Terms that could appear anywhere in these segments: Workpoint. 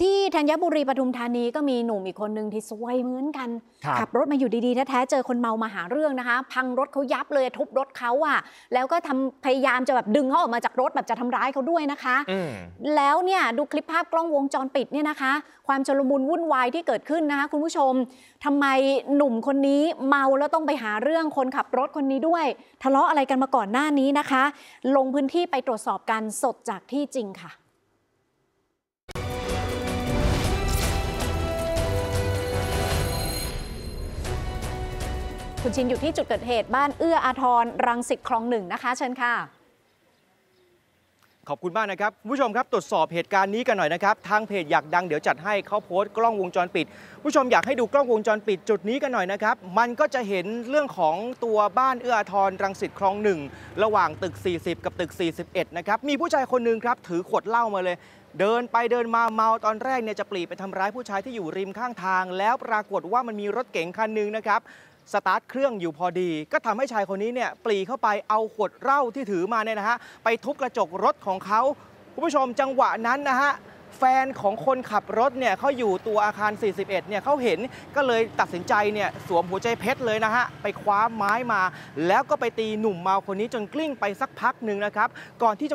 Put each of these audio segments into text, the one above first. ที่ธัญบุรีปทุมธานีก็มีหนุ่มอีกคนนึงที่ซวยเหมือนกันขับรถมาอยู่ดีๆแท้ๆเจอคนเมามาหาเรื่องนะคะพังรถเขายับเลยทุบรถเขาอ่ะแล้วก็ทำพยายามจะแบบดึงเขาออกมาจากรถแบบจะทำร้ายเขาด้วยนะคะแล้วเนี่ยดูคลิปภาพกล้องวงจรปิดเนี่ยนะคะความชุลมุนวุ่นวายที่เกิดขึ้นนะคะคุณผู้ชมทำไมหนุ่มคนนี้เมาแล้วต้องไปหาเรื่องคนขับรถคนนี้ด้วยทะเลาะอะไรกันมาก่อนหน้านี้นะคะลงพื้นที่ไปตรวจสอบกันสดจากที่จริงค่ะคุณชินอยู่ที่จุดเกิดเหตุบ้านเอื้ออาทรรังสิตคลองหนึ่งนะคะเชิญค่ะขอบคุณมากนะครับผู้ชมครับตรวจสอบเหตุการณ์นี้กันหน่อยนะครับทางเพจอยากดังเดี๋ยวจัดให้เขาโพสต์กล้องวงจรปิดผู้ชมอยากให้ดูกล้องวงจรปิดจุดนี้กันหน่อยนะครับมันก็จะเห็นเรื่องของตัวบ้านเอื้ออาทรรังสิตคลองหนึ่งระหว่างตึก40กับตึก41นะครับมีผู้ชายคนหนึ่งครับถือขวดเหล้ามาเลยเดินไปเดินมาเมาตอนแรกเนี่ยจะปรีไปทำร้ายผู้ชายที่อยู่ริมข้างทางแล้วปรากฏว่ามันมีรถเก๋งคันหนึ่งนะครับสตาร์ทเครื่องอยู่พอดีก็ทำให้ชายคนนี้เนี่ยปรีเข้าไปเอาขวดเหล้าที่ถือมาเนี่ยนะฮะไปทุบกระจกรถของเขาคุณผู้ชมจังหวะนั้นนะฮะแฟนของคนขับรถเนี่ยเขาอยู่ตัวอาคาร41เนี่ยเขาเห็นก็เลยตัดสินใจเนี่ยสวมหัวใจเพชรเลยนะฮะไปคว้าไม้มาแล้วก็ไปตีหนุ่มเมาคนนี้จนกลิ้งไปสักพักหนึ่งนะครับก่อนที่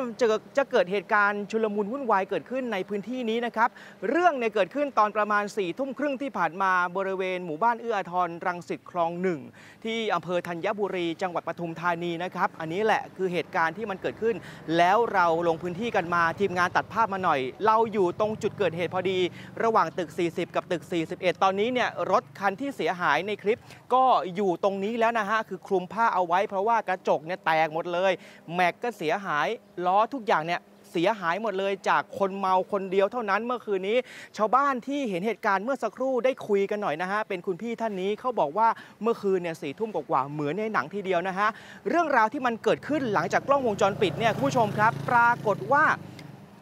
จะเกิดเหตุการณ์ชุลมุนวุ่นวายเกิดขึ้นในพื้นที่นี้นะครับเรื่องเนี่ยเกิดขึ้นตอนประมาณ4 ทุ่มครึ่งที่ผ่านมาบริเวณหมู่บ้านเอื้ออาทรรังสิตคลองหนึ่งที่อำเภอธัญบุรีจังหวัดปทุมธานีนะครับอันนี้แหละคือเหตุการณ์ที่มันเกิดขึ้นแล้วเราลงพื้นที่กันมาทีมงานตัดภาพมาหน่อยเราอยู่ตรงจุดเกิดเหตุพอดีระหว่างตึก40กับตึก41ตอนนี้เนี่ยรถคันที่เสียหายในคลิปก็อยู่ตรงนี้แล้วนะฮะคือคลุมผ้าเอาไว้เพราะว่ากระจกเนี่ยแตกหมดเลยแม็กก็เสียหายล้อทุกอย่างเนี่ยเสียหายหมดเลยจากคนเมาคนเดียวเท่านั้นเมื่อคืนนี้ชาวบ้านที่เห็นเหตุการณ์เมื่อสักครู่ได้คุยกันหน่อยนะฮะเป็นคุณพี่ท่านนี้เขาบอกว่าเมื่อคืนเนี่ย4 ทุ่มกว่าเหมือนในหนังทีเดียวนะฮะเรื่องราวที่มันเกิดขึ้นหลังจากกล้องวงจรปิดเนี่ยคุณผู้ชมครับปรากฏว่า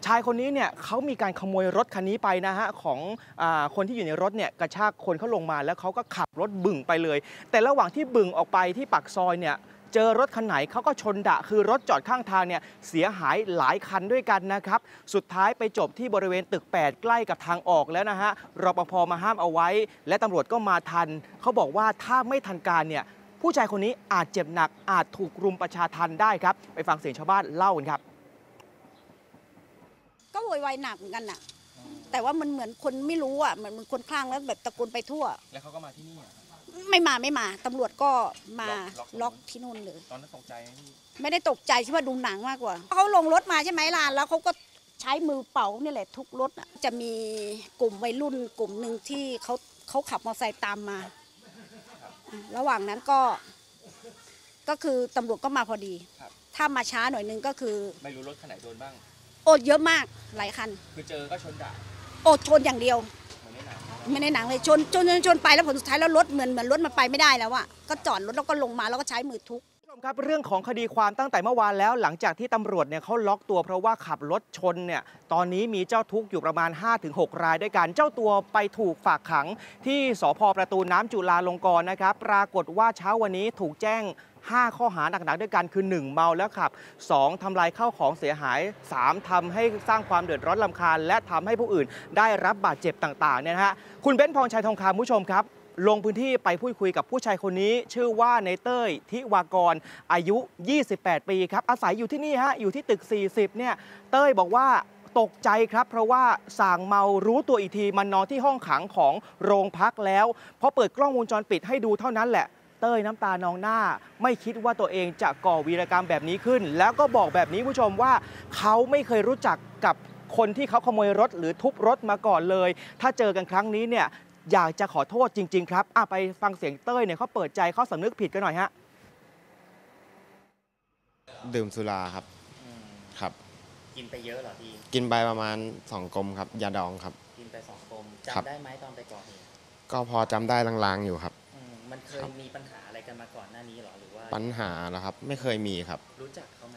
ชายคนนี้เนี่ยเขามีการขโมยรถคันนี้ไปนะฮะของคนที่อยู่ในรถเนี่ยกระชากคนเขาลงมาแล้วเขาก็ขับรถบึ่งไปเลยแต่ระหว่างที่บึ่งออกไปที่ปากซอยเนี่ยเจอรถคันไหนเขาก็ชนดะคือรถจอดข้างทางเนี่ยเสียหายหลายคันด้วยกันนะครับสุดท้ายไปจบที่บริเวณตึก8ใกล้กับทางออกแล้วนะฮะรปภ.มาห้ามเอาไว้และตำรวจก็มาทันเขาบอกว่าถ้าไม่ทันการเนี่ยผู้ชายคนนี้อาจเจ็บหนักอาจถูกรุมประชาทัณฑ์ได้ครับไปฟังเสียงชาวบ้านเล่ากันครับก็โวยวายหนักเหมือนกันน่ะแต่ว่ามันเหมือนคนไม่รู้อ่ะเหมือนคนคลั่งแล้วแบบตะโกนไปทั่วแล้วเขาก็มาที่นี่ไม่มาตำรวจก็มาล็อกที่นู่นเลยตอนนั้นตกใจไม่ได้ตกใจใช่ว่าดูหนังมากกว่าเขาลงรถมาใช่ไหมล่ะแล้วเขาก็ใช้มือเป่านี่แหละทุบรถจะมีกลุ่มวัยรุ่นกลุ่มหนึ่งที่เขาขับมอเตอร์ไซค์ตามมาระหว่างนั้นก็คือตำรวจก็มาพอดีถ้ามาช้าหน่อยนึงก็คือไม่รู้รถคันไหนโดนบ้างโอ้เยอะมากหลายคันคือเจอก็ชนด่าโอ้ชนอย่างเดียวไม่ในหนังเลยชนไปแล้วผลสุดท้ายแล้วรถเหมือนรถมันไปไม่ได้แล้วอ่ะก็จอดรถแล้วก็ลงมาแล้วก็ใช้มือทุบครับเรื่องของคดีความตั้งแต่เมื่อวานแล้วหลังจากที่ตำรวจเนี่ยเขาล็อกตัวเพราะว่าขับรถชนเนี่ยตอนนี้มีเจ้าทุกข์อยู่ประมาณ 5-6 รายด้วยกันเจ้าตัวไปถูกฝากขังที่สภ.ประตูน้ำจุฬาลงกรณ์นะครับปรากฏว่าเช้าวันนี้ถูกแจ้ง5 ข้อหาหนักๆด้วยกันคือ1เมาแล้วขับ2ทำลายข้าวของเสียหาย3ทำให้สร้างความเดือดร้อนรำคาญและทำให้ผู้อื่นได้รับบาดเจ็บต่างๆเนี่ยนะฮะคุณเบ้นพรชัยทองคำผู้ชมครับลงพื้นที่ไปพูดคุยกับผู้ชายคนนี้ชื่อว่าในเต้ยทิวากรอายุ28ปีครับอาศัยอยู่ที่นี่ฮะอยู่ที่ตึก40เนี่ยเต้ยบอกว่าตกใจครับเพราะว่าส่างเมารู้ตัวอีกทีมันนอนที่ห้องขังของโรงพักแล้วพอเปิดกล้องวงจรปิดให้ดูเท่านั้นแหละเต้ยน้ำตานองหน้าไม่คิดว่าตัวเองจะก่อวีรกรรมแบบนี้ขึ้นแล้วก็บอกแบบนี้ผู้ชมว่าเขาไม่เคยรู้จักกับคนที่เขาขโมยรถหรือทุบรถมาก่อนเลยถ้าเจอกันครั้งนี้เนี่ยอยากจะขอโทษจริงๆครับไปฟังเสียงเต้ยเนี่ยเขาเปิดใจเขาสำนึกผิดกันหน่อยฮะดื่มสุราครับครับกินไปเยอะเหรอพี่กินไปประมาณ2 กลมครับยาดองครับกินไป2 กลมจำได้ไหมตอนไปก่อเหตุก็พอจำได้ลางๆอยู่ครับมันเคยมีปัญหาอะไรกันมาก่อนหน้านี้หรอหรือว่าปัญหาเหรอครับไม่เคยมีครับรู้จักเขาไหม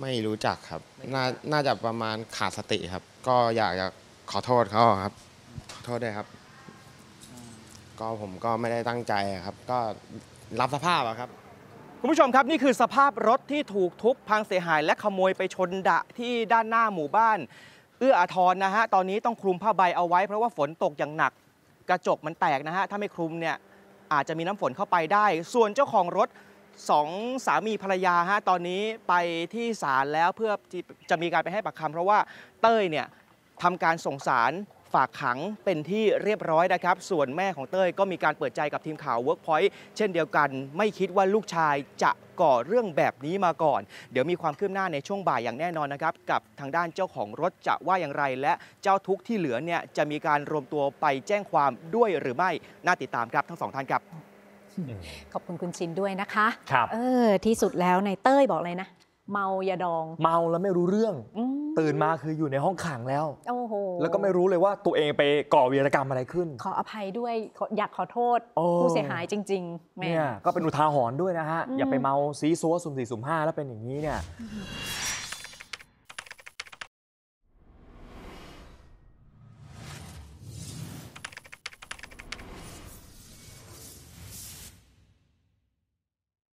ไม่รู้จักครับน่าจะประมาณขาดสติครับก็อยากจะขอโทษเขาครับขอโทษด้วยครับก็ผมก็ไม่ได้ตั้งใจครับก็รับสภาพครับคุณผู้ชมครับนี่คือสภาพรถที่ถูกทุบพังเสียหายและขโมยไปชนดะที่ด้านหน้าหมู่บ้าน เอื้ออาทรนะฮะตอนนี้ต้องคลุมผ้าใบเอาไว้เพราะว่าฝนตกอย่างหนักกระจกมันแตกนะฮะถ้าไม่คลุมเนี่ยอาจจะมีน้ำฝนเข้าไปได้ส่วนเจ้าของรถ2 สามีภรรยาฮะตอนนี้ไปที่ศาลแล้วเพื่อจะมีการไปให้ปากคำเพราะว่าเต้ยเนี่ยทำการส่งสารฝากขังเป็นที่เรียบร้อยนะครับส่วนแม่ของเต้ยก็มีการเปิดใจกับทีมข่าว Workpoint เช่นเดียวกันไม่คิดว่าลูกชายจะก่อเรื่องแบบนี้มาก่อนเดี๋ยวมีความคืบหน้าในช่วงบ่ายอย่างแน่นอนนะครับกับทางด้านเจ้าของรถจะว่าอย่างไรและเจ้าทุกข์ที่เหลือเนี่ยจะมีการรวมตัวไปแจ้งความด้วยหรือไม่น่าติดตามครับทั้งสองท่านครับขอบคุณคุณชินด้วยนะคะครับที่สุดแล้วในเต้ยบอกเลยนะเมายาดองเมาแล้วไม่รู้เรื่องตื่นมาคืออยู่ในห้องขังแล้วโอ้โหแล้วก็ไม่รู้เลยว่าตัวเองไปก่อวีรกรรมอะไรขึ้นขออภัยด้วยอยากขอโทษผู้เสียหายจริงๆเนี่ยก็เป็นอุทาหรณ์ด้วยนะฮะอย่าไปเมาซีซัวสุ่มสี่สุ่มห้าแล้วเป็นอย่างนี้เนี่ย